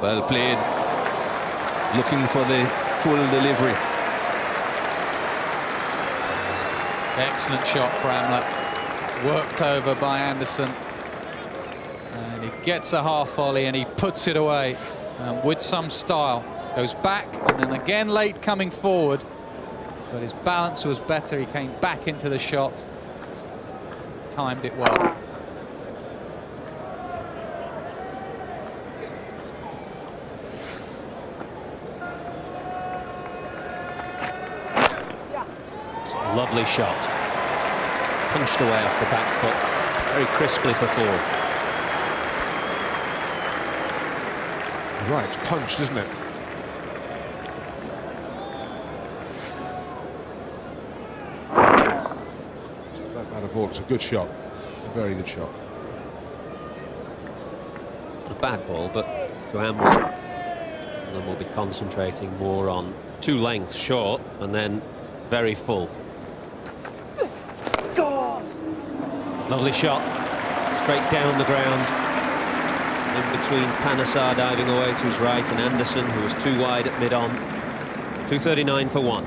Well played. Looking for the full delivery. Excellent shot for Amla. Worked over by Anderson. And he gets a half volley and he puts it away with some style. Goes back and then again late coming forward. But his balance was better. He came back into the shot. Timed it well. Lovely shot. Punched away off the back foot. Very crisply for four. Right, it's punched, isn't it? That man of ball, it's a good shot. A very good shot. A bad ball, but to Amla. And then we'll be concentrating more on two lengths short and then very full. Lovely shot, straight down the ground, in between Panesar diving away to his right and Anderson, who was too wide at mid-on. 239 for one.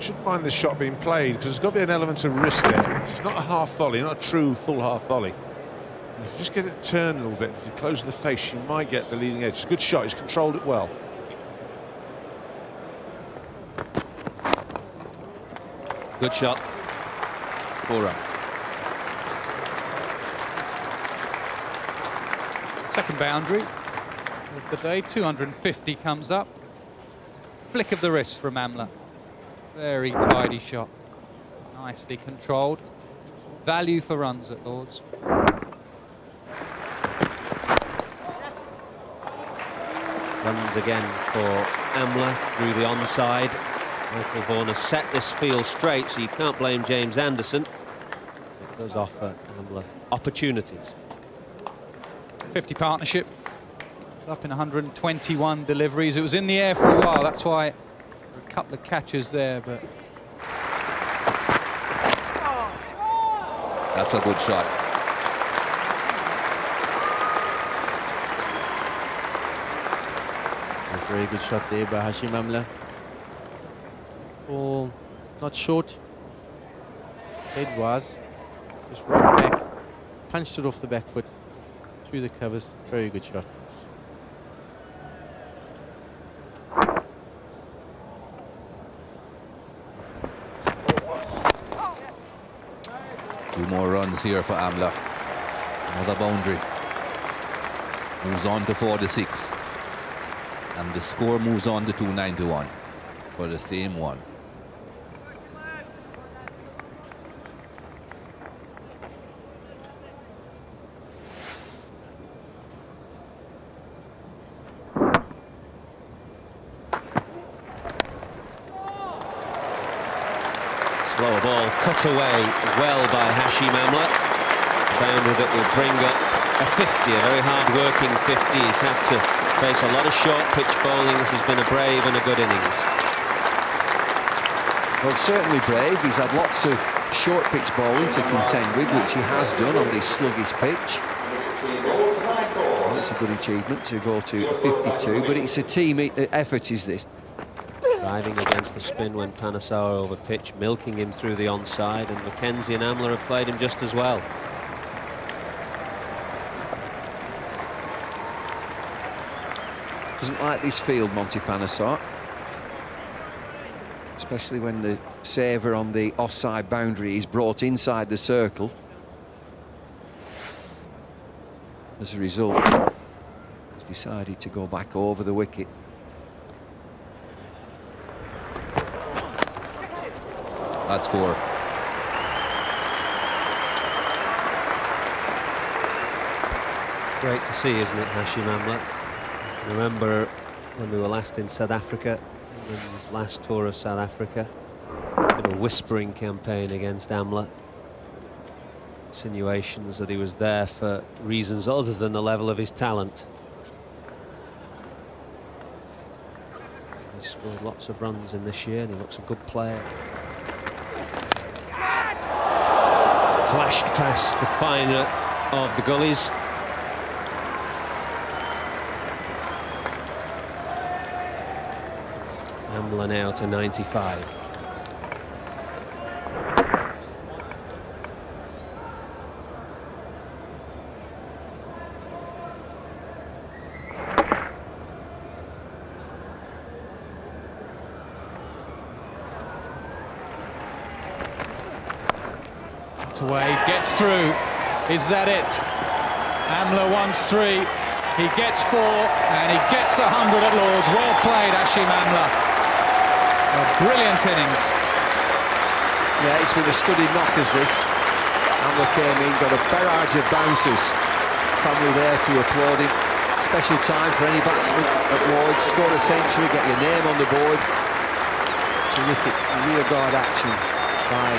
Shouldn't mind this shot being played, because there's got to be an element of risk there. It's not a half volley, not a true full half volley. If you just get it turned a little bit, if you close the face, you might get the leading edge. It's a good shot, he's controlled it well. Good shot. All right. Second boundary of the day. 250 comes up. Flick of the wrist from Amla. Very tidy shot. Nicely controlled. Value for runs at Lord's. Runs again for Amla through the onside. Michael Vaughan has set this field straight, so you can't blame James Anderson. It does offer Amla opportunities. 50 partnership, up in 121 deliveries. It was in the air for a while, that's why a couple of catches there, but... That's a good shot. A very good shot there by Hashim Amla. Ball not short. Head was just right back, punched it off the back foot through the covers. Very good shot. Two more runs here for Amla. Another boundary. Moves on to 4-6, and the score moves on to 291 for the same one. Slow ball, cut away well by Hashim Amla. A boundary that will bring up a 50, a very hard-working 50. He's had to face a lot of short-pitch bowling. This has been a brave and a good innings. Well, certainly brave. He's had lots of short-pitch bowling to contend with, which he has done on this sluggish pitch. That's a good achievement to go to 52, but it's a team effort, is this. Driving against the spin when Panesar over pitch, milking him through the onside, and McKenzie and Amla have played him just as well. Doesn't like this field, Monty Panesar. Especially when the saver on the offside boundary is brought inside the circle. As a result, he's decided to go back over the wicket. That's four. Great to see, isn't it, Hashim Amla? I remember when we were last in South Africa, England's last tour of South Africa, a bit of whispering campaign against Amla. Insinuations that he was there for reasons other than the level of his talent. He's scored lots of runs in this year and he looks a good player. flashed past the finer of the gullies. Amla now to 95. Away, gets through. Is that it? Amla wants three, he gets four, and he gets 100 at Lord's. Well played, Hashim Amla. A brilliant innings. Yeah, it's been a studied knock as this. Amla came in, got a barrage of bounces. Family there to applaud him. Special time for any batsman at Lord's. Score a century, get your name on the board. Terrific rear guard action by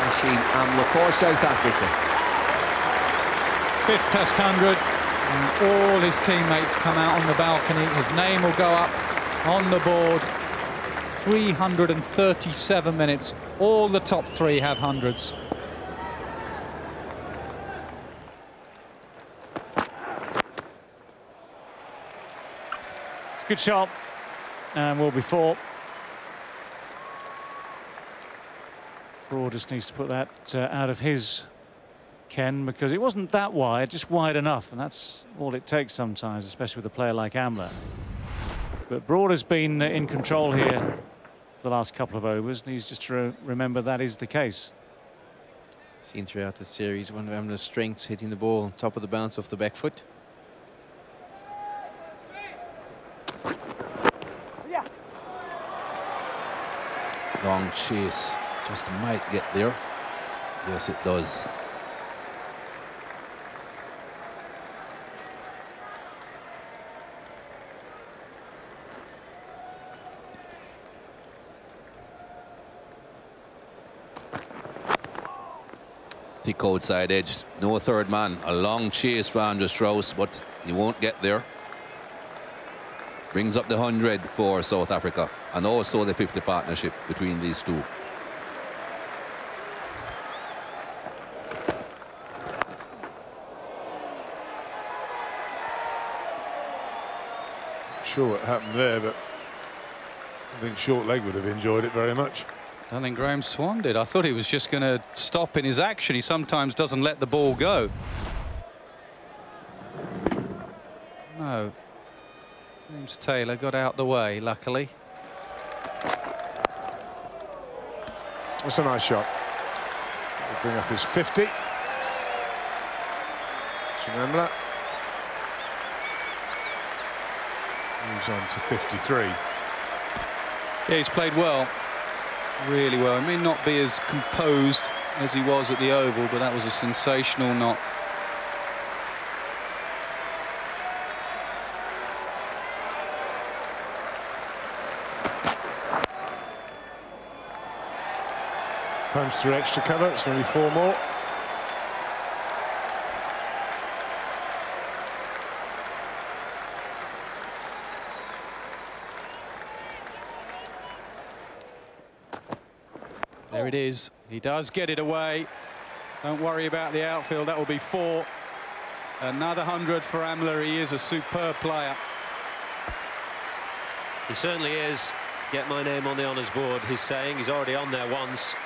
Hashim Amla for South Africa. Fifth Test 100, and all his teammates come out on the balcony. His name will go up on the board. 337 minutes. All the top three have hundreds. It's a good shot, and will be four. Broad just needs to put that out of his ken, because it wasn't that wide, just wide enough, and that's all it takes sometimes, especially with a player like Amla. But Broad has been in control here the last couple of overs, and he's just to remember that is the case. Seen throughout the series, one of Amla's strengths, hitting the ball top of the bounce off the back foot. Yeah. Long chase. Just might get there. Yes, it does. Thick outside edge. No third man. A long chase for Andrew Strauss, but he won't get there. Brings up the 100 for South Africa, and also the 50 partnership between these two. Sure what happened there, but I think short leg would have enjoyed it very much. I think Graham Swan did. I thought he was just going to stop in his action. He sometimes doesn't let the ball go. No. James Taylor got out the way, luckily. That's a nice shot. He'll bring up his 50. Amla. Moves on to 53. Yeah, he's played well, really well. He may not be as composed as he was at the Oval, but that was a sensational knock. Punch through extra cover. It's going to be four more. There it is. He does get it away. Don't worry about the outfield. That will be four. Another 100 for Amla. He is a superb player. He certainly is. Get my name on the honours board, he's saying. He's already on there once.